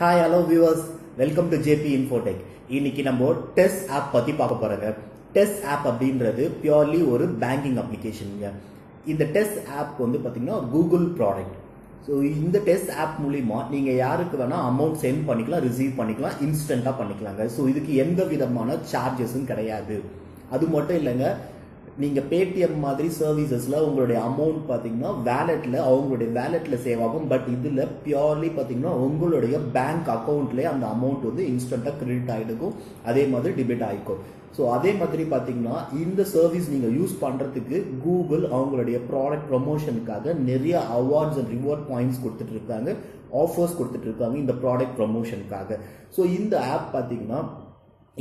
Hi hello viewers, welcome to JP Infotech. இன்னைக்கு நம்ம Tez app பற்றி பார்க்க போகிறோங்க. டெஸ் ஆப் அப்படின்றது பியூர்லி ஒரு பேங்கிங் அப்ளிகேஷனுங்க. இந்த டெஸ் ஆப் வந்து பார்த்திங்கன்னா கூகுள் ப்ராடக்ட். ஸோ இந்த டெஸ் ஆப் மூலிமா நீங்கள் யாருக்கு வேணால் அமௌண்ட் சென்ட் பண்ணிக்கலாம், ரிசீவ் பண்ணிக்கலாம், இன்ஸ்டண்ட்டாக பண்ணிக்கலாங்க. ஸோ இதுக்கு எந்த விதமான சார்ஜஸும் கிடையாது. அது மட்டும் இல்லைங்க, நீங்கள் பேடிஎம் மாதிரி சர்வீசஸில் உங்களுடைய அமௌண்ட் பார்த்தீங்கன்னா அவங்களுடைய வேலெட்டில் சேவ் ஆகும். பட் இதில் பியூர்லி பார்த்தீங்கன்னா உங்களுடைய பேங்க் அக்கௌண்ட்லேயே அந்த அமௌண்ட் வந்து இன்ஸ்டண்ட்டாக கிரெடிட் ஆகிருக்கும், அதே மாதிரி டெபிட் ஆகிருக்கும். ஸோ அதே மாதிரி பார்த்தீங்கன்னா இந்த சர்வீஸ் நீங்கள் யூஸ் பண்ணுறதுக்கு கூகுள் அவங்களுடைய ப்ராடக்ட் ப்ரொமோஷனுக்காக நிறைய அவார்ட்ஸ் அண்ட் ரிவார்ட் பாயிண்ட்ஸ் கொடுத்துட்ருக்காங்க, ஆஃபர்ஸ் கொடுத்துட்ருக்காங்க இந்த ப்ராடக்ட் ப்ரொமோஷனுக்காக. ஸோ இந்த ஆப் பார்த்தீங்கன்னா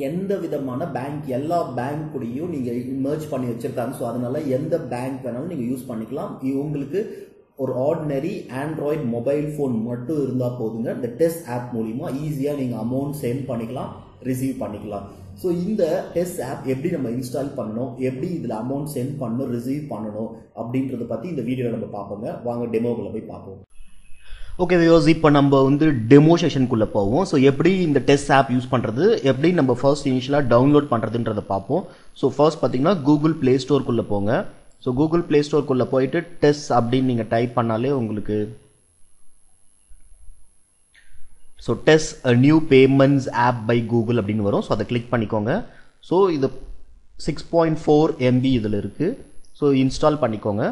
எந்த விதமான பேங்க் எல்லா பேங்க்குடையும் நீங்கள் மெர்ஜ் பண்ணி வச்சுருக்காங்க. ஸோ அதனால் எந்த பேங்க் வேணாலும் நீங்கள் யூஸ் பண்ணிக்கலாம். உங்களுக்கு ஒரு ஆர்டினரி ஆண்ட்ராய்ட் மொபைல் ஃபோன் மட்டும் இருந்தால் போதுங்க. இந்த டெஸ் ஆப் மூலிமா ஈஸியாக நீங்கள் அமௌண்ட் சென்ட் பண்ணிக்கலாம், ரிசீவ் பண்ணிக்கலாம். ஸோ இந்த டெஸ் ஆப் எப்படி நம்ம இன்ஸ்டால் பண்ணணும், எப்படி இதில் அமௌண்ட் சென்ட் பண்ணணும், ரிசீவ் பண்ணணும் அப்படின்றத பற்றி இந்த வீடியோவில் நம்ம பார்ப்போங்க. வாங்க டெமோவில் போய் பார்ப்போம். ஓகே வியூவர்ஸ், இப்போ நம்ம வந்து டெமோ செஷனுக்குள்ளே போவோம். ஸோ எப்படி இந்த டெஸ்ட் ஆப் யூஸ் பண்ணுறது, எப்படி நம்ம ஃபர்ஸ்ட் இனிஷியலாக டவுன்லோட் பண்ணுறதுன்றதை பார்ப்போம். ஸோ ஃபர்ஸ்ட் பார்த்தீங்கன்னா கூகுள் ப்ளே ஸ்டோருக்குள்ளே போங்க. ஸோ கூகுள் ப்ளே ஸ்டோருக்குள்ளே போயிட்டு டெஸ்ட் அப்படின்னு நீங்கள் டைப் பண்ணாலே உங்களுக்கு so test new payments app by Google அப்படின்னு வரும். ஸோ அதை கிளிக் பண்ணிக்கோங்க. ஸோ இது 6.4 MB இதில் இருக்குது. ஸோ இன்ஸ்டால் பண்ணிக்கோங்க.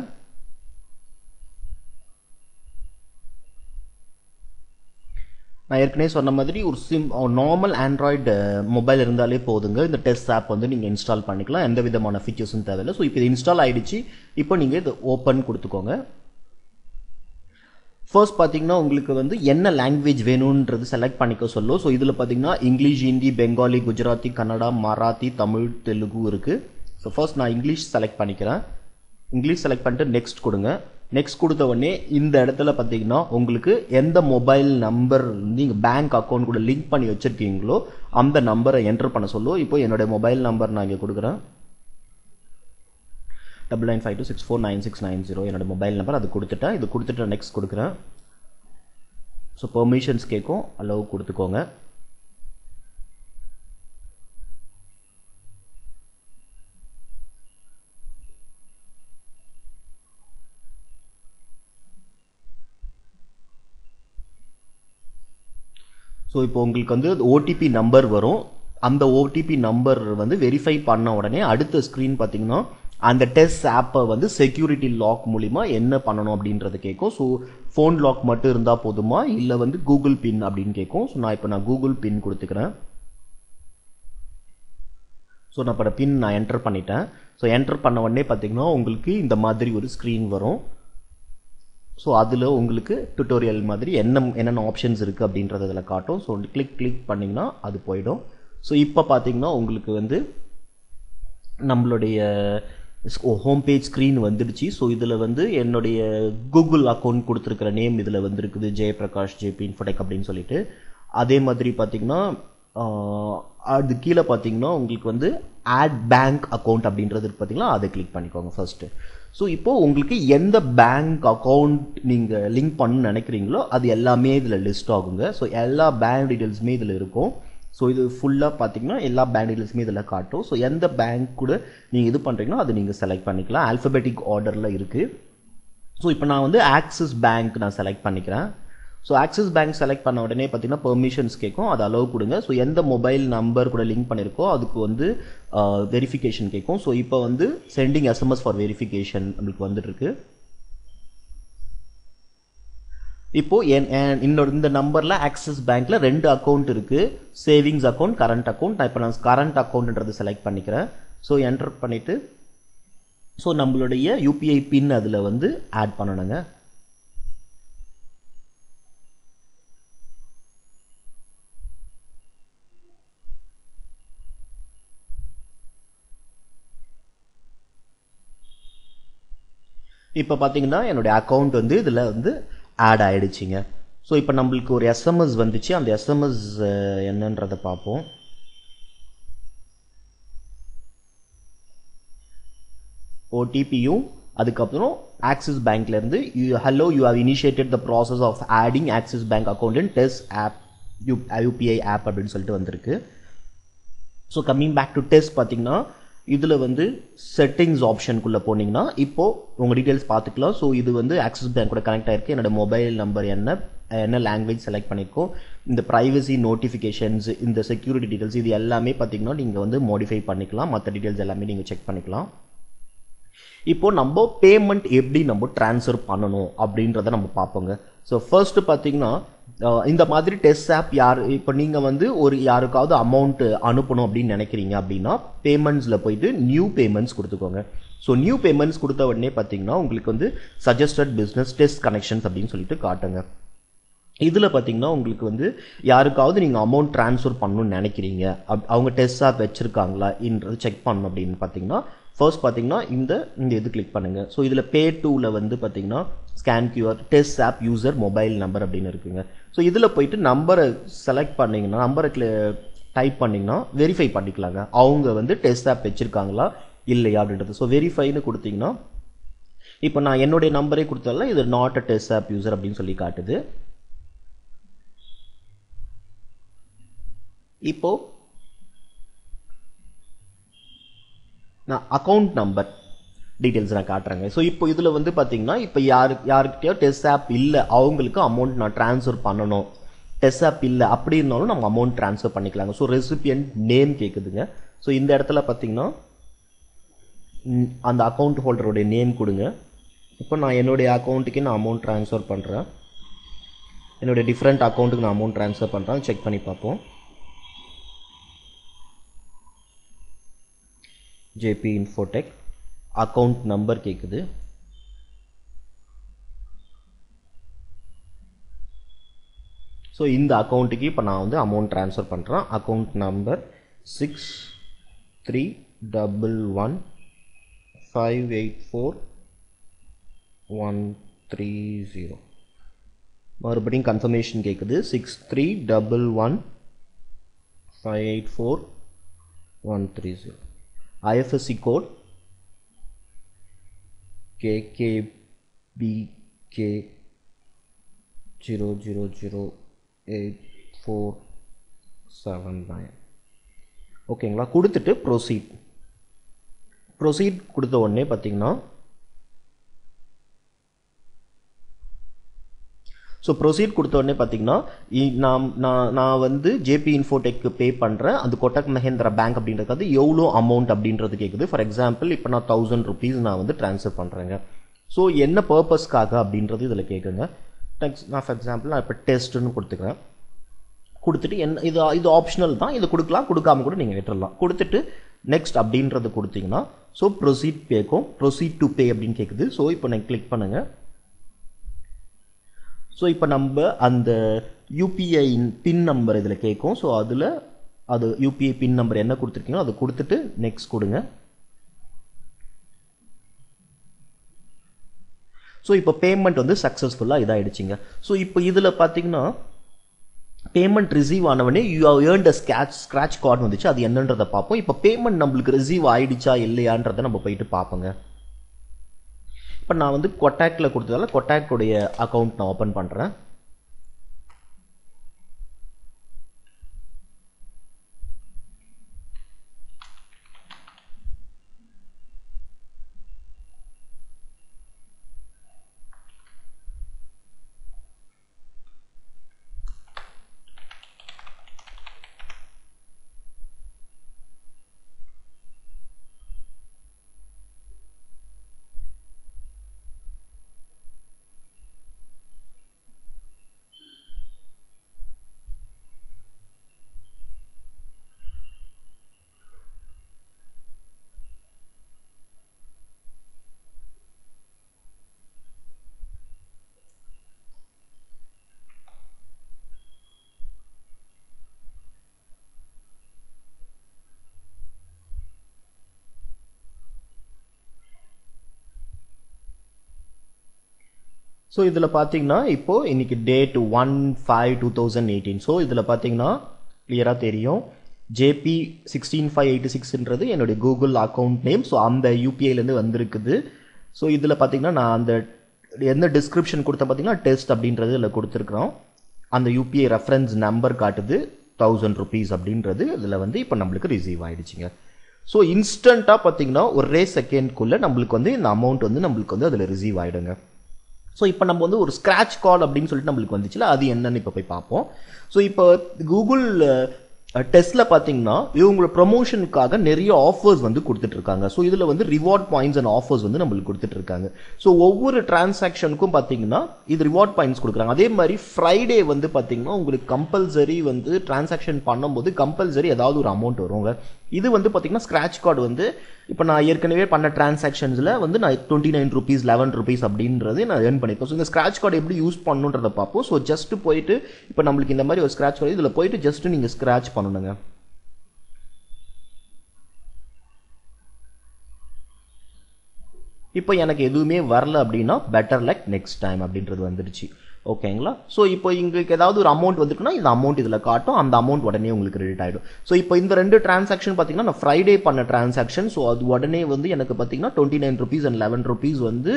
நான் ஏற்கனவே சொன்ன மாதிரி ஒரு நார்மல் ஆண்ட்ராய்டு மொபைல் இருந்தாலே போதுங்க. இந்த டெஸ்ட் ஆப் வந்து நீங்கள் இன்ஸ்டால் பண்ணிக்கலாம், எந்த விதமான ஃபீச்சர்ஸும் தேவையில்லை. ஸோ இப்போ இது இன்ஸ்டால் ஆகிடுச்சு. இப்போ நீங்கள் இது ஓப்பன் கொடுத்துக்கோங்க. ஃபர்ஸ்ட் பார்த்தீங்கன்னா உங்களுக்கு வந்து என்ன லாங்குவேஜ் வேணுன்றது செலக்ட் பண்ணிக்க சொல்லும். ஸோ இதில் பார்த்தீங்கன்னா இங்கிலீஷ், ஹிந்தி, பெங்காலி, குஜராத்தி, கன்னடா, மராத்தி, தமிழ், தெலுங்கு இருக்குது. ஸோ ஃபர்ஸ்ட் நான் இங்கிலீஷ் செலக்ட் பண்ணிக்கிறேன். இங்கிலீஷ் செலக்ட் பண்ணிட்டு நெக்ஸ்ட் கொடுங்க. நெக்ஸ்ட் கொடுத்த உடனே இந்த இடத்துல பார்த்தீங்கன்னா உங்களுக்கு எந்த மொபைல் நம்பர் நீங்கள் பேங்க் அக்கௌண்ட் கூட லிங்க் பண்ணி வச்சுருக்கீங்களோ அந்த நம்பரை என்டர் பண்ண சொல்லுவோம். இப்போ என்னுடைய மொபைல் நம்பர் நான் இங்கே கொடுக்குறேன், 9952649690 என்னோடய மொபைல் நம்பர். அது கொடுத்துட்டேன். இது கொடுத்துட்டு நெக்ஸ்ட் கொடுக்குறேன். ஸோ பெர்மிஷன்ஸ் கேட்கும், அலோவ் கொடுத்துக்கோங்க. ஸோ இப்போ உங்களுக்கு வந்து ஓடிபி நம்பர் வரும். அந்த ஓடிபி நம்பர் வந்து வெரிஃபை பண்ண உடனே அடுத்த ஸ்க்ரீன் பார்த்தீங்கன்னா அந்த டெஸ்ட் ஆப்பை வந்து செக்யூரிட்டி லாக் மூலிமா என்ன பண்ணணும் அப்படின்றத கேட்கும். ஸோ ஃபோன் லாக் மட்டும் இருந்தால் போதுமா, இல்லை வந்து கூகுள் பின் அப்படின்னு கேட்கும். ஸோ நான் கூகுள் பின் கொடுத்துக்கிறேன். ஸோ நான் இப்போ பின் நான் என்டர் பண்ணிட்டேன். ஸோ என்டர் பண்ண உடனே பார்த்தீங்கன்னா உங்களுக்கு இந்த மாதிரி ஒரு ஸ்க்ரீன் வரும். ஸோ அதில் உங்களுக்கு டுட்டோரியல் மாதிரி என்னென்ன ஆப்ஷன்ஸ் இருக்குது அப்படின்றது அதில் காட்டும். ஸோ கிளிக் பண்ணிங்கன்னா அது போயிடும். ஸோ இப்போ பார்த்தீங்கன்னா உங்களுக்கு வந்து நம்மளுடைய ஹோம் பேஜ் ஸ்க்ரீன் வந்துடுச்சு. ஸோ இதில் வந்து என்னுடைய கூகுள் அக்கௌண்ட் கொடுத்துருக்கிற நேம் இதில் வந்துருக்குது, ஜெயபிரகாஷ் ஜேபி இன்ஃபோடெக் அப்படின்னு சொல்லிட்டு. அதே மாதிரி பார்த்தீங்கன்னா அது கீழே பார்த்தீங்கன்னா உங்களுக்கு வந்து ஆட் பேங்க் அக்கௌண்ட் அப்படின்றது பார்த்தீங்கன்னா அதை கிளிக் பண்ணிக்கோங்க ஃபர்ஸ்ட்டு. ஸோ இப்போது உங்களுக்கு எந்த பேங்க் அக்கௌண்ட் நீங்கள் லிங்க் பண்ணணும்னு நினைக்கிறீங்களோ அது எல்லாமே இதில் லிஸ்ட் ஆகுங்க. ஸோ எல்லா பேங்க் டீட்டெயில்ஸுமே இதில் இருக்கும். ஸோ இது ஃபுல்லாக பார்த்தீங்கன்னா எல்லா பேங்க் டீட்டெயில்ஸுமே இதில் காட்டும். ஸோ எந்த பேங்க் கூட நீங்கள் இது பண்ணுறீங்களோ அது நீங்கள் செலக்ட் பண்ணிக்கலாம். ஆல்ஃபபெட்டிக் ஆர்டரில் இருக்குது. ஸோ இப்போ நான் வந்து ஆக்சிஸ் பேங்க் நான் செலக்ட் பண்ணிக்கிறேன். ஸோ ஆக்சிஸ் பேங்க் செலக்ட் பண்ண உடனே பார்த்தீங்கன்னா பெர்மிஷன்ஸ் கேட்கும், அதை அலோவ் கொடுங்க. ஸோ எந்த மொபைல் நம்பர் கூட லிங்க் பண்ணியிருக்கோ அதுக்கு வந்து வெரிஃபிகேஷன் கேட்கும். ஸோ இப்போ வந்து சென்டிங் எஸ்எம்எஸ் ஃபார் வெரிஃபிகேஷன் நம்மளுக்கு வந்துட்டுருக்கு. இப்போது என்னோட இந்த நம்பரில் ஆக்சிஸ் பேங்க்கில் 2 அக்கௌண்ட் இருக்குது, சேவிங்ஸ் அக்கௌண்ட், கரண்ட் அக்கௌண்ட். நான் இப்போ நான் கரண்ட் அக்கௌண்ட்ன்றது செலக்ட் பண்ணிக்கிறேன். ஸோ என்டர் பண்ணிவிட்டு ஸோ நம்மளுடைய யூபிஐ பின் அதில் வந்து ஆட் பண்ணணுங்க. இப்போ பார்த்தீங்கன்னா என்னுடைய அக்கௌண்ட் வந்து இதில் வந்து ஆட் ஆகிடுச்சிங்க. ஸோ இப்போ நம்மளுக்கு ஒரு எஸ்எம்எஸ் வந்துச்சு. அந்த எஸ்எம்எஸ் என்னன்றதை பார்ப்போம். ஓடிபியும் அதுக்கப்புறம் ஆக்சிஸ் பேங்க்லேருந்து hello you have initiated the process of adding Axis bank account in Tez app UPI app அப்படின்னு சொல்லிட்டு வந்திருக்கு. So coming back to Tez பார்த்தீங்கன்னா இதில் வந்து செட்டிங்ஸ் ஆப்ஷனுக்குள்ளே போனீங்கன்னா இப்போது உங்கள் டீட்டெயில்ஸ் பார்த்துக்கலாம். ஸோ இது வந்து ஆக்சிஸ் பேங்க் கூட கனெக்ட் ஆகிருக்கு. என்னோடய மொபைல் நம்பர் என்ன லாங்குவேஜ் செலக்ட் பண்ணியிருக்கோம், இந்த ப்ரைவசி நோட்டிஃபிகேஷன்ஸ், இந்த செக்யூரிட்டி டீட்டெயில்ஸ், இது எல்லாமே பார்த்தீங்கன்னா நீங்கள் வந்து மாடிஃபை பண்ணிக்கலாம். மற்ற டீட்டெயில்ஸ் எல்லாமே நீங்கள் செக் பண்ணிக்கலாம். இப்போது நம்ம பேமெண்ட் எப்படி நம்ம ட்ரான்ஸ்ஃபர் பண்ணணும் அப்படின்றத நம்ம பார்ப்போங்க. ஸோ ஃபர்ஸ்ட் பார்த்தீங்கன்னா இந்த மாதிரி டெஸ்ட் ஆப் இப்போ நீங்கள் வந்து யாருக்காவது அமௌண்ட்டு அனுப்பணும் அப்படின்னு நினைக்கிறீங்க அப்படின்னா பேமெண்ட்ஸில் போயிட்டு நியூ பேமெண்ட்ஸ் கொடுத்துக்கோங்க. ஸோ நியூ பேமெண்ட்ஸ் கொடுத்த உடனே பார்த்தீங்கன்னா உங்களுக்கு வந்து சஜஸ்டட் பிஸ்னஸ் டெஸ்ட் கனெக்ஷன்ஸ் அப்படின்னு சொல்லிட்டு காட்டுங்க. இதில் பார்த்தீங்கன்னா உங்களுக்கு வந்து யாருக்காவது நீங்கள் அமௌண்ட் ட்ரான்ஸ்ஃபர் பண்ணணும்னு நினைக்கிறீங்க, அவங்க டெஸ்ட் ஆப் வச்சுருக்காங்களா என்றது செக் பண்ணணும் அப்படின்னு பார்த்தீங்கன்னா ஃபர்ஸ்ட் பார்த்தீங்கன்னா இந்த இது கிளிக் பண்ணுங்கள். ஸோ இதில் பே டூவில் வந்து பார்த்தீங்கன்னா scan QR Tez app user mobile number அப்படின்னு இருக்குங்க. ஸோ இதில் போயிட்டு நம்பரை செலக்ட் பண்ணிங்கன்னா நம்பரை டைப் பண்ணிங்கன்னா வெரிஃபை பண்ணிக்கலாங்க, அவங்க வந்து டெஸ்ட் ஆப் வச்சுருக்காங்களா இல்லையா அப்படின்றது. ஸோ வெரிஃபைன்னு கொடுத்தீங்கன்னா இப்போ நான் என்னுடைய நம்பரே கொடுத்தால இது not a Tez app user அப்படின்னு சொல்லி காட்டுது. இப்போது நான் அக்கௌண்ட் நம்பர் டீட்டெயில்ஸ் நான் காட்டுறேங்க. ஸோ இப்போ இதில் வந்து பார்த்தீங்கன்னா இப்போ யாருக்கிட்டையோ டெஸ்ட் ஆப் இல்லை, அவங்களுக்கு அமௌண்ட் நான் ட்ரான்ஸ்ஃபர் பண்ணணும், டெஸ்ட் ஆப் இல்லை அப்படி இருந்தாலும் நம்ம அமௌண்ட் ட்ரான்ஸ்ஃபர் பண்ணிக்கலாங்க. ஸோ ரெசிபியன்ட் நேம் கேட்குதுங்க. ஸோ இந்த இடத்துல பார்த்தீங்கன்னா அந்த அக்கௌண்ட் ஹோல்டருடைய நேம் கொடுங்க. இப்போ நான் என்னுடைய அக்கௌண்ட்டுக்கே நான் அமௌண்ட் ட்ரான்ஸ்ஃபர் பண்ணுறேன், என்னுடைய டிஃப்ரெண்ட் அக்கௌண்ட்டுக்கு நான் அமௌண்ட் ட்ரான்ஸ்ஃபர் பண்ணுறேன், செக் பண்ணி பார்ப்போம். JP Infotech அக்கௌண்ட் நம்பர் கேட்குது. ஸோ இந்த அக்கௌண்ட்டுக்கு இப்போ நான் வந்து அமௌண்ட் ட்ரான்ஸ்ஃபர் பண்ணுறேன். Account number 6311584130. மறுபடியும் கன்ஃபர்மேஷன் கேட்குது 6311584130. IFSC code KKBK 000847. ஓகேங்களா, கொடுத்துட்டு ப்ரொசீட் கொடுத்த உடனே பார்த்தீங்கன்னா ஸோ ப்ரொசீட் கொடுத்த உடனே பார்த்தீங்கன்னா நான் வந்து JP Infotech பே பண்ணுறேன், அந்த கோட்டக் மஹேந்திரா பேங்க் அப்படின்றது எவ்வளோ அமௌண்ட் அப்படின்றது கேட்குது. ஃபார் எக்ஸாம்பிள் இப்போ நான் 1000 rupees நான் வந்து ட்ரான்ஸ்ஃபர் பண்ணுறேங்க. ஸோ என்ன பர்பஸ்க்காக அப்படின்றது இதில் கேட்குங்க. நான் ஃபார் எக்ஸாம்பிள் நான் இப்போ டெஸ்ட்டுன்னு கொடுத்துக்கிறேன். கொடுத்துட்டு இது ஆப்ஷனல் தான், இது கொடுக்கலாம், கொடுக்காமல் கூட நீங்கள் விட்டுடலாம். கொடுத்துட்டு நெக்ஸ்ட் அப்படின்றது கொடுத்தீங்கன்னா ஸோ ப்ரொசீட் பேக்கும் ப்ரொசீட் டு பே அப்படின்னு கேட்குது. ஸோ இப்போ நான் கிளிக் பண்ணுங்கள். ஸோ இப்போ நம்ம அந்த UPI பின் நம்பர் இதில் கேட்கும். ஸோ அதில் அது UPI பின் நம்பர் என்ன கொடுத்துருக்கீங்களோ அதை கொடுத்துட்டு நெக்ஸ்ட் கொடுங்க. ஸோ இப்போ பேமெண்ட் வந்து சக்ஸஸ்ஃபுல்லாக இதாகிடுச்சிங்க. ஸோ இப்போ இதில் பார்த்தீங்கன்னா பேமெண்ட் ரிசீவ் ஆனவனே you have earned a scratch card வந்துச்சு, அது என்னன்றதை பார்ப்போம். இப்போ பேமெண்ட் நம்மளுக்கு ரிசீவ் ஆகிடுச்சா இல்லையான்றதை நம்ம போயிட்டு பார்ப்போங்க. இப்போ நான் வந்து கொட்டாக்டில் கொடுத்ததால கொட்டாக்டுடைய அக்கௌண்ட் நான் ஓப்பன் பண்ணுறேன். ஸோ இதில் பார்த்தீங்கன்னா இப்போது இன்றைக்கி டேட் 1/5/2018. ஸோ இதில் பார்த்தீங்கன்னா கிளியராக தெரியும் JP 16586ன்றது என்னுடைய கூகுள் அக்கௌண்ட் நேம். ஸோ அந்த UPIலேருந்து வந்திருக்குது. ஸோ இதில் பார்த்தீங்கன்னா நான் அந்த எந்த டிஸ்கிரிப்ஷன் கொடுத்தேன் பார்த்தீங்கன்னா டெஸ்ட் அப்படின்றது இதில் கொடுத்துருக்குறோம். அந்த யூபிஐ ரெஃபரன்ஸ் நம்பர் காட்டுது 1000 rupees அப்படின்றது இதில் வந்து இப்போ நம்மளுக்கு ரிசீவ் ஆகிடுச்சிங்க. ஸோ இன்ஸ்டண்ட்டாக பார்த்தீங்கன்னா ஒரே செகண்ட்குள்ளே நம்மளுக்கு வந்து இந்த அமௌண்ட் வந்து நம்மளுக்கு வந்து அதில் ரிசீவ் ஆகிடுங்க. ஸோ இப்போ நம்ம வந்து ஒரு ஸ்க்ராட்ச் கால் அப்படின்னு சொல்லிட்டு நம்மளுக்கு வந்துச்சுல, அது என்னன்னு இப்போ போய் பார்ப்போம். ஸோ இப்போ கூகுள் டெஸ்ட்ல பார்த்தீங்கன்னா இவங்களோட ப்ரொமோஷனுக்காக நிறைய ஆஃபர்ஸ் வந்து கொடுத்துட்ருக்காங்க. ஸோ இதில் வந்து ரிவார்ட் பாயிண்ட்ஸ் அண்ட் ஆஃபர்ஸ் வந்து நம்மளுக்கு கொடுத்துட்ருக்காங்க. ஸோ ஒவ்வொரு டிரான்சாக்ஷனுக்கும் பார்த்தீங்கன்னா இது ரிவார்ட் பாயிண்ட்ஸ் கொடுக்குறாங்க. அதே மாதிரி ஃப்ரைடே வந்து பார்த்தீங்கன்னா உங்களுக்கு கம்பல்சரி வந்து டிரான்சாக்ஷன் பண்ணும்போது கம்பல்சரி ஏதாவது ஒரு அமௌண்ட் வருங்க. இது வந்து பார்த்தீங்கன்னா ஸ்க்ராட்ச் கார்டு வந்து இப்போ நான் ஏற்கனவே பண்ண டிரான்சாக்ஷன்ஸில் வந்து நான் 29 rupees 11 rupees அப்படின்றது நான் ஏர்ன் பண்ணிப்பேன். ஸோ இந்த ஸ்க்ராட்ச் கார்டு எப்படி யூஸ் பண்ணுன்றதை பார்ப்போம். ஸோ ஜஸ்ட்டு போயிட்டு இப்போ நம்மளுக்கு இந்த மாதிரி ஒரு ஸ்க்ராட்ச் கார்டு இதில் போயிட்டு ஜஸ்ட்டு நீங்கள் ஸ்க்ராட்ச் பண்ணணுங்க. இப்போ எனக்கு எதுவுமே வரல அப்படின்னா பெட்டர் லக் நெக்ஸ்ட் டைம் அப்படின்றது வந்துடுச்சு. ஓகேங்களா. ஸோ இப்போ உங்களுக்கு ஏதாவது ஒரு அமௌண்ட் வந்துட்டுனா இந்த அமௌண்ட் இதில் காட்டும், அந்த அமௌண்ட் உடனே உங்களுக்கு கிரெடிட் ஆகிடும். ஸோ இப்போ இந்த ரெண்டு டிரான்சாக்ஷன் பார்த்தீங்கன்னா நான் ஃப்ரைடே பண்ண டிரான்சாக்ஷன். ஸோ அது உடனே வந்து எனக்கு பார்த்தீங்கன்னா 29 rupees அண்ட் 11 rupees வந்து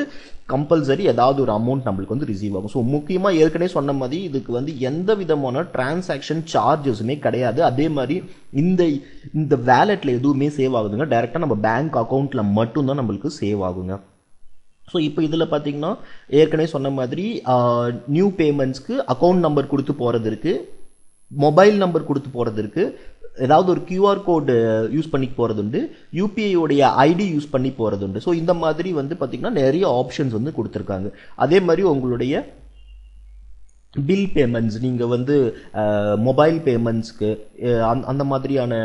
கம்பல்சரி ஏதாவது ஒரு அமௌண்ட் நம்மளுக்கு வந்து ரிசீவ் ஆகும். ஸோ முக்கியமாக ஏற்கனவே சொன்ன மாதிரி இதுக்கு வந்து எந்த விதமான டிரான்சாக்ஷன் சார்ஜஸுமே கிடையாது. அதே மாதிரி இந்த வேலெட்டில் எதுவுமே சேவ் ஆகுதுங்க, டைரெக்டாக நம்ம பேங்க் அக்கௌண்ட்டில் மட்டும்தான் நம்மளுக்கு சேவ் ஆகுங்க. ஸோ இப்போ இதில் பார்த்தீங்கன்னா ஏற்கனவே சொன்ன மாதிரி நியூ பேமெண்ட்ஸ்க்கு அக்கௌண்ட் நம்பர் கொடுத்து போகிறது இருக்குது, மொபைல் நம்பர் கொடுத்து போகிறது இருக்குது, ஏதாவது ஒரு கியூஆர் கோடு யூஸ் பண்ணி போகிறது உண்டு, யூபிஐயோடைய ஐடி யூஸ் பண்ணி போகிறது உண்டு. ஸோ இந்த மாதிரி வந்து பார்த்திங்கன்னா நிறைய ஆப்ஷன்ஸ் வந்து கொடுத்துருக்காங்க. அதே மாதிரி உங்களுடைய பில் பேமெண்ட்ஸ் நீங்கள் வந்து மொபைல் பேமெண்ட்ஸ்க்கு அந்த மாதிரியான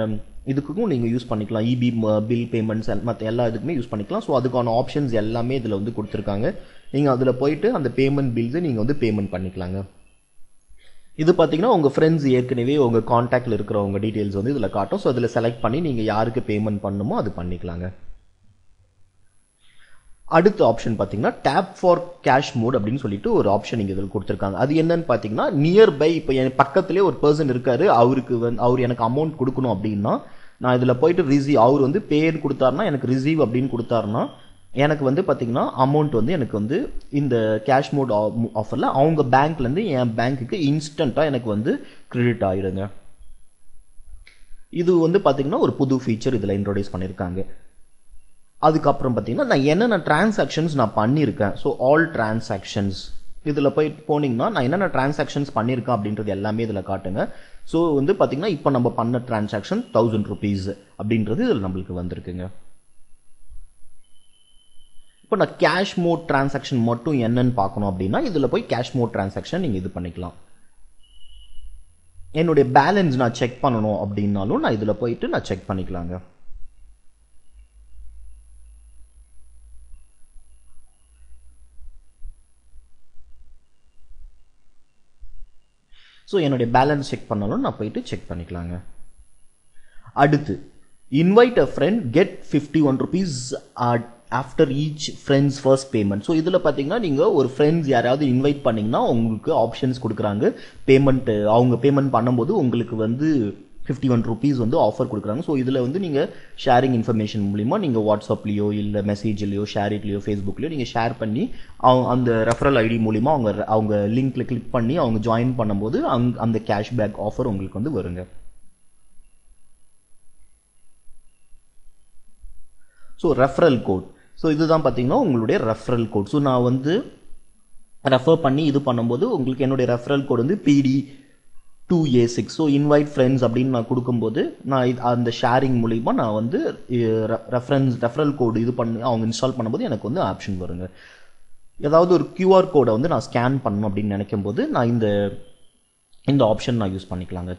இதுக்கும் நீங்கள் யூஸ் பண்ணிக்கலாம். இபி பில் பேமெண்ட்ஸ் மற்ற எல்லா இதுக்குமே யூஸ் பண்ணிக்கலாம். ஸோ அதுக்கான ஆப்ஷன்ஸ் எல்லாமே இதில் வந்து கொடுத்துருக்காங்க. நீங்கள் அதில் போயிட்டு அந்த பேமெண்ட் பில்ஸை நீங்கள் வந்து பேமெண்ட் பண்ணிக்கலாங்க. இது பார்த்தீங்கன்னா உங்கள் ஃப்ரெண்ட்ஸ் ஏற்கனவே உங்கள் காண்டாக்டில் இருக்கிற உங்கள் டீட்டெயில்ஸ் வந்து இதில் காட்டும். ஸோ அதில் செலக்ட் பண்ணி நீங்கள் யாருக்கு பேமெண்ட் பண்ணணுமோ அது பண்ணிக்கலாங்க. அடுத்த ஆப்ஷன் பார்த்தீங்கன்னா டேப் ஃபார் கேஷ் மோட் அப்படின்னு சொல்லிட்டு ஒரு ஆப்ஷன் இங்கே இதில் கொடுத்துருக்காங்க. அது என்னன்னு பார்த்தீங்கன்னா நியர்பை இப்போ என் பக்கத்துலேயே ஒரு பர்சன் இருக்காரு, அவருக்கு வந்து அவர் எனக்கு அமௌண்ட் கொடுக்கணும் அப்படின்னா நான் இதில் போயிட்டு ரிசீவ், அவர் வந்து பேர் கொடுத்தாருனா எனக்கு ரிசீவ் அப்படின்னு கொடுத்தாருனா எனக்கு வந்து பார்த்தீங்கன்னா அமௌண்ட் வந்து எனக்கு வந்து இந்த கேஷ் மோட் ஆஃபரில் அவங்க பேங்க்லேருந்து என் பேங்க்குக்கு இன்ஸ்டண்ட்டாக எனக்கு வந்து கிரெடிட் ஆகிடுங்க. இது வந்து பார்த்தீங்கன்னா ஒரு புது ஃபீச்சர் இதில் இன்ட்ரோடியூஸ் பண்ணியிருக்காங்க. அதுக்கப்புறம் பார்த்தீங்கன்னா நான் என்னென்ன டிரான்சாக்ஷன்ஸ் நான் பண்ணியிருக்கேன், ஸோ ஆல் டிரான்சாக்ஷன்ஸ் இதில் போய் போனீங்கன்னா நான் என்னென்ன டிரான்சாக்ஷன்ஸ் பண்ணியிருக்கேன் அப்படின்றது எல்லாமே இதில் காட்டுங்க. ஸோ வந்து பார்த்தீங்கன்னா இப்போ நம்ம பண்ண டிரான்சாக்ஷன் 1000 rupees அப்படின்றது இதில் நம்மளுக்கு வந்திருக்குங்க. இப்போ நான் கேஷ் மோட் டிரான்சாக்ஷன் மட்டும் என்னன்னு பார்க்கணும் அப்படின்னா இதில் போய் கேஷ் மோட் டிரான்சாக்ஷன் நீங்கள் இது பண்ணிக்கலாம். என்னுடைய பேலன்ஸ் நான் செக் பண்ணணும் அப்படின்னாலும் நான் இதில் போயிட்டு நான் செக் பண்ணிக்கலாங்க. ஸோ என்னுடைய பேலன்ஸ் செக் பண்ணாலும் நான் போயிட்டு செக் பண்ணிக்கலாங்க. அடுத்து invite a friend get 51 rupees after each friends first payment. So இதில் பார்த்தீங்கன்னா நீங்கள் ஒரு ஃப்ரெண்ட்ஸ் யாராவது இன்வைட் பண்ணிங்கன்னா உங்களுக்கு ஆப்ஷன்ஸ் கொடுக்குறாங்க. பேமெண்ட்டு அவங்க பேமெண்ட் பண்ணும்போது உங்களுக்கு வந்து 51 rupees வந்து ஆஃபர் கொடுக்குறாங்க. ஸோ இதில் வந்து நீங்கள் ஷேரிங் இன்ஃபர்மேஷன் மூலிமா நீங்கள் வாட்ஸ்அப்லேயோ இல்லை மெசேஜ்லேயோ ஷேரிட்லேயோ ஃபேஸ்புக்லேயோ நீங்கள் ஷேர் பண்ணி அந்த ரெஃபரல் ஐடி மூலிமா அவங்க லிங்க்கில் கிளிக் பண்ணி அவங்க ஜாயின் பண்ணும்போது அந்த கேஷ்பேக் ஆஃபர் உங்களுக்கு வந்து வருங்க. ஸோ ரெஃபரல் கோட், ஸோ இதுதான் பார்த்தீங்கன்னா உங்களுடைய ரெஃபரல் கோட். ஸோ நான் வந்து ரெஃபர் பண்ணி இது பண்ணும்போது உங்களுக்கு என்னுடைய ரெஃபரல் கோட் வந்து PD 2A6. So invite friends அப்படின்னு நான் கொடுக்கும்போது நான் அந்த ஷேரிங் மூலிமா நான் வந்து ரெஃபரல் கோடு இது பண்ணி அவங்க இன்ஸ்டால் பண்ணும்போது எனக்கு வந்து ஆப்ஷன் வருங்க. ஏதாவது ஒரு கியூஆர் கோடை வந்து நான் ஸ்கேன் பண்ணணும் அப்படின்னு நினைக்கும் போது நான் இந்த ஆப்ஷன் நான் யூஸ் பண்ணிக்கலாங்க.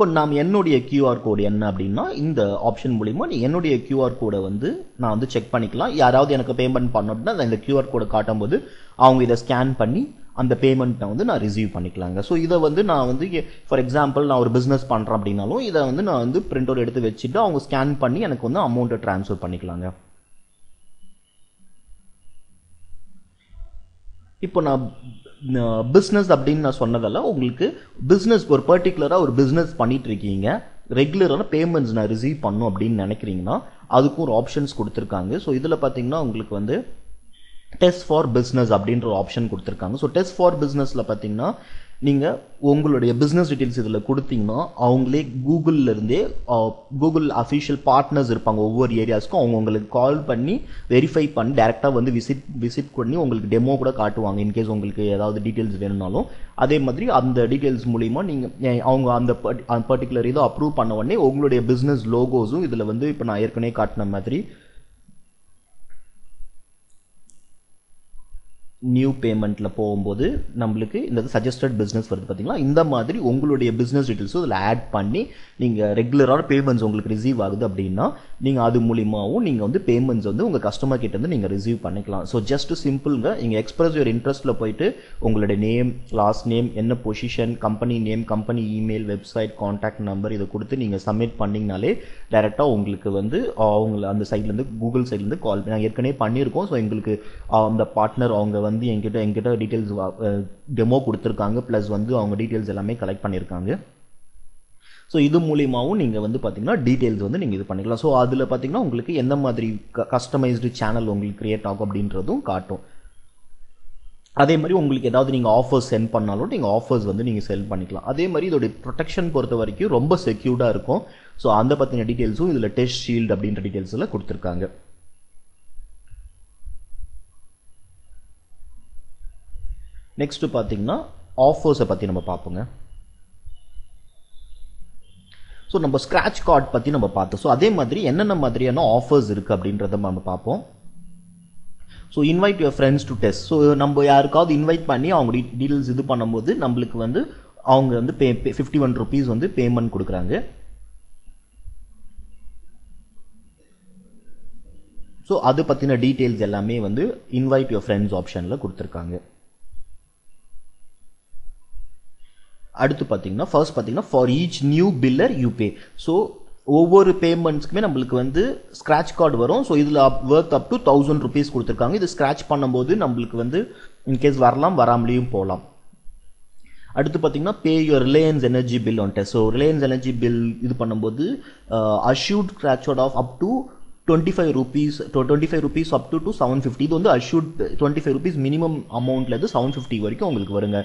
இப்போ நாம் என்னுடைய கியூஆர் கோடு என்ன அப்படின்னா இந்த ஆப்ஷன் மூலிமா என்னுடைய கியூஆர் கோடை வந்து நான் வந்து செக் பண்ணிக்கலாம். யாராவது எனக்கு பேமெண்ட் பண்ணணும் அப்படின்னா இந்த கியூஆர் கோடை காட்டும்போது அவங்க இதை ஸ்கேன் பண்ணி அந்த பேமெண்ட்டை வந்து நான் ரிசீவ் பண்ணிக்கலாங்க. ஸோ இதை வந்து நான் வந்து ஃபார் எக்ஸாம்பிள் நான் ஒரு பிஸ்னஸ் பண்ணுறேன் அப்படின்னாலும் இதை வந்து நான் வந்து பிரிண்ட் அவுட் எடுத்து வச்சுட்டு அவங்க ஸ்கேன் பண்ணி எனக்கு வந்து அமௌண்ட்டை ட்ரான்ஸ்ஃபர் பண்ணிக்கலாங்க. இப்போ நான் பிஸ்னஸ் அப்படின்னு நான் சொன்னதெல்லாம் உங்களுக்கு பிஸ்னஸ் ஒரு பர்டிகுலராக ஒரு பிஸ்னஸ் பண்ணிகிட்ருக்கீங்க, ரெகுலரான பேமெண்ட்ஸ் நான் ரிசீவ் பண்ணணும் அப்படின்னு நினைக்கிறீங்கன்னா அதுக்கும் ஒரு ஆப்ஷன்ஸ் கொடுத்துருக்காங்க. ஸோ இதில் பார்த்தீங்கன்னா உங்களுக்கு வந்து டெஸ்ட் ஃபார் பிஸ்னஸ் அப்படின்ற ஒரு ஆப்ஷன் கொடுத்துருக்காங்க. ஸோ டெஸ்ட் ஃபார் பிஸ்னஸில் பார்த்தீங்கன்னா நீங்கள் உங்களுடைய பிஸ்னஸ் டீட்டெயில்ஸ் இதில் கொடுத்தீங்கன்னா அவங்களே கூகுள்லேருந்தே கூகுள் அஃபிஷியல் பார்ட்னர்ஸ் இருப்பாங்க ஒவ்வொரு ஏரியாஸ்க்கும், அவங்க உங்களுக்கு கால் பண்ணி வெரிஃபை பண்ணி டேரெக்டாக வந்து விசிட் பண்ணி உங்களுக்கு டெமோ கூட காட்டுவாங்க. இன்கேஸ் உங்களுக்கு ஏதாவது டீட்டெயில்ஸ் வேணும்னாலும் அதே மாதிரி அந்த டீட்டெயில்ஸ் மூலிமா நீங்கள் அவங்க அந்த பர்டிகுலர் இதை அப்ரூவ் பண்ண உடனே உங்களுடைய பிஸ்னஸ் லோகோஸும் இதில் வந்து இப்போ நான் ஏற்கனவே காட்டின மாதிரி நியூ பேமெண்ட்டில் போகும்போது நம்மளுக்கு இந்த சஜஸ்டட் பிஸ்னஸ் வருது பார்த்தீங்களா, இந்த மாதிரி உங்களுடைய பிஸ்னஸ் டீட்டெயில்ஸும் இதில் ஆட் பண்ணி நீங்கள் ரெகுலரான பேமெண்ட்ஸ் உங்களுக்கு ரிசீவ் ஆகுது அப்படின்னா நீங்கள் அது மூலிமாவும் நீங்கள் வந்து பேமெண்ட்ஸ் வந்து உங்கள் கஸ்டமர் கிட்டேருந்து நீங்கள் ரிசீவ் பண்ணிக்கலாம். ஸோ ஜஸ்ட் சிம்பிளுங்க நீங்கள் எக்ஸ்பிரஸ் யுவர் இன்ட்ரெஸ்ட்டில் போயிட்டு உங்களுடைய நேம், லாஸ்ட் நேம், என்ன position, company name, company email, website, contact number இதை கொடுத்து நீங்கள் சப்மிட் பண்ணிங்கனாலே டேரெக்டாக உங்களுக்கு வந்து அவங்கள அந்த சைட்லேருந்து கூகுள் சைட்லேருந்து கால் நாங்கள் ஏற்கனவே பண்ணியிருக்கோம். ஸோ எங்களுக்கு அந்த பார்ட்னர் அவங்க வந்து என்கிட்ட டீடைல்ஸ் டெமோ கொடுத்துருக்காங்க, ப்ளஸ் வந்து அவங்க டீடைல்ஸ் எல்லாமே கலெக்ட் பண்ணியிருக்காங்க. ஸோ இது மூலியமாகவும் நீங்கள் வந்து பார்த்தீங்கன்னா டீடைல்ஸ் வந்து நீங்கள் இது பண்ணிக்கலாம். ஸோ அதில் பார்த்தீங்கன்னா உங்களுக்கு எந்த மாதிரி கஸ்டமைஸ்டு சேனல் உங்களுக்கு கிரியேட் ஆகும் அப்படின்றதும் காட்டும். அதே மாதிரி உங்களுக்கு ஏதாவது நீங்கள் ஆஃபர்ஸ் சென்ட் பண்ணாலும் நீங்கள் ஆஃபர்ஸ் வந்து நீங்கள் செல் பண்ணிக்கலாம். அதே மாதிரி இதோடைய ப்ரொடெக்ஷன் பொறுத்த வரைக்கும் ரொம்ப செக்யூர்டாக இருக்கும். ஸோ அந்த பற்றின டீட்டெயில்ஸும் இதில் டெஸ்ட் ஷீல்டு அப்படின்ற டீட்டெயில்ஸில் கொடுத்துருக்காங்க. நெக்ஸ்ட் பார்த்தீங்கன்னா ஆஃபர்ஸை பற்றி நம்ம பார்ப்போங்க. ஸோ நம்ம ஸ்க்ராட்ச் கார்டு பற்றி நம்ம பார்த்தோம். ஸோ அதே மாதிரி என்னென்ன மாதிரியான ஆஃபர்ஸ் இருக்குது அப்படின்றத நம்ம பார்ப்போம். So invite your friends to Tez. So நம்ம யாருக்காவது இன்வைட் பண்ணி அவங்க டீட்டெயில்ஸ் இது பண்ணும்போது நம்மளுக்கு வந்து அவங்க வந்து 51 ருபீஸ் வந்து பேமெண்ட் கொடுக்குறாங்க. ஸோ அது பற்றின டீட்டெயில்ஸ் எல்லாமே வந்து இன்வைட் யுவர் ஃப்ரெண்ட்ஸ் ஆப்ஷனில் கொடுத்துருக்காங்க. அடுத்து பார்த்தீங்கன்னா ஃபர்ஸ்ட் பார்த்தீங்கன்னா for each new biller you pay. So ஒவ்வொரு பேமெண்ட்ஸ்க்குமே நம்மளுக்கு வந்து ஸ்க்ராட்ச் கார்டு வரும். ஸோ இதில் ஒர்த் அப் டு 1000 ருபீஸ் கொடுத்துருக்காங்க. இது ஸ்க்ராட்ச் பண்ணும்போது நம்மளுக்கு வந்து இன்கேஸ் வரலாம், வராமலேயும் போகலாம். அடுத்து பார்த்தீங்கன்னா pay your Reliance energy bill ஒன்ட்டு. ஸோ ரிலையன்ஸ் எனர்ஜி பில் இது பண்ணும்போது assured scratch card of up to 25 rupees 25 rupees up to 750. இது வந்து அஷ்யூட் 25 ருபீஸ் மினிமம் அமௌண்ட்லேருந்து 750 வரைக்கும் உங்களுக்கு வருங்க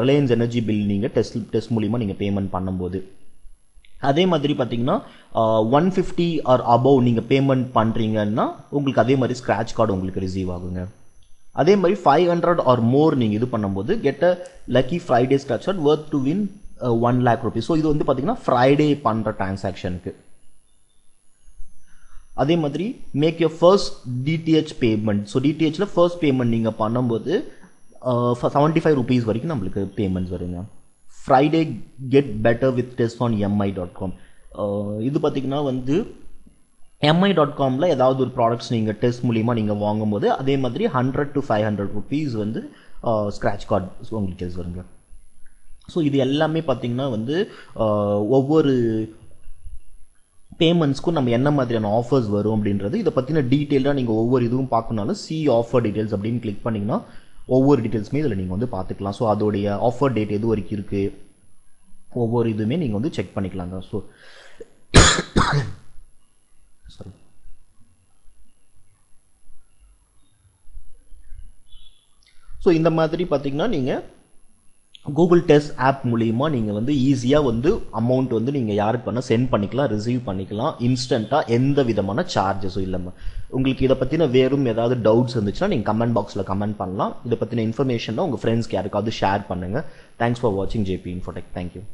ரிலையன்ஸ் எனர்ஜி பில் நீங்கள் டெஸ்ட் மூலிமா நீங்கள் பேமெண்ட் பண்ணும்போது. அதே மாதிரி பார்த்தீங்கன்னா 150 ஆர் அபவ் நீங்கள் பேமெண்ட் பண்ணுறீங்கன்னா உங்களுக்கு அதே மாதிரி ஸ்க்ராட்ச் கார்டு உங்களுக்கு ரிசீவ் ஆகுங்க. அதே மாதிரி 500 ஆர் மோர் நீங்கள் இது பண்ணும்போது get a lucky Friday scratch card worth to win 1 lakh rupees. So இது வந்து பார்த்தீங்கன்னா ஃப்ரைடே பண்ணுற டிரான்சாக்ஷனுக்கு. அதே மாதிரி make your first DTH payment. So டிடிஹெச்சில் ஃபர்ஸ்ட் பேமெண்ட் நீங்கள் பண்ணும்போது 75 ருபீஸ் வரைக்கும் நம்மளுக்கு பேமெண்ட்ஸ் வருங்க. Friday get better with test on mi.com. இது பார்த்திங்கன்னா வந்து mi.comல ஏதாவது ஒரு ப்ராடக்ட்ஸ் நீங்கள் டெஸ்ட் மூலிமா நீங்கள் வாங்கும்போது அதே மாதிரி 100 to 500 ருபீஸ் வந்து ஸ்க்ராட்ச் கார்டு உங்களுக்கு வருங்க. ஸோ இது எல்லாமே பார்த்திங்கன்னா வந்து ஒவ்வொரு பேமெண்ட்ஸ்க்கும் நம்ம என்ன மாதிரியான ஆஃபர்ஸ் வரும் அப்படின்றது இதை பற்றின டீட்டெயிலாக நீங்கள் ஒவ்வொரு இதுவும் பார்க்கணுனாலும் சி ஆஃபர் டீட்டெயில்ஸ் அப்படின்னு கிளிக் பண்ணிங்கன்னா ஒவ்வொரு டீட்டெயில்ஸுமே இதில் நீங்கள் வந்து பார்த்துக்கலாம். ஸோ அதோடைய ஆஃபர் டேட் எது வரைக்கும் இருக்குது ஒவ்வொரு இதுவுமே நீங்கள் வந்து செக் பண்ணிக்கலாங்க. ஸோ சாரி, ஸோ இந்த மாதிரி பார்த்தீங்கன்னா நீங்கள் கூகுள் டெஸ்ட் ஆப் மூலிமா நீங்கள் வந்து ஈஸியாக வந்து அமௌண்ட் வந்து நீங்கள் யாருக்கு வேணால் சென்ட் பண்ணிக்கலாம், ரிசீவ் பண்ணிக்கலாம், இன்ஸ்டண்ட்டாக எந்த விதமான சார்ஜஸும் இல்லாமல். உங்களுக்கு இதை பற்றின வேறும் ஏதாவது டவுட்ஸ் இருந்துச்சுன்னா நீங்கள் கமெண்ட் பாக்ஸில் கமெண்ட் பண்ணலாம். இதை பற்றின இன்ஃபர்மேஷனை உங்கள் ஃப்ரெண்ட்ஸ்க்கு யாருக்காவது ஷேர் பண்ணுங்கள். தேங்க்ஸ் ஃபார் வாட்சிங் JP Infotech. தேங்க்யூ.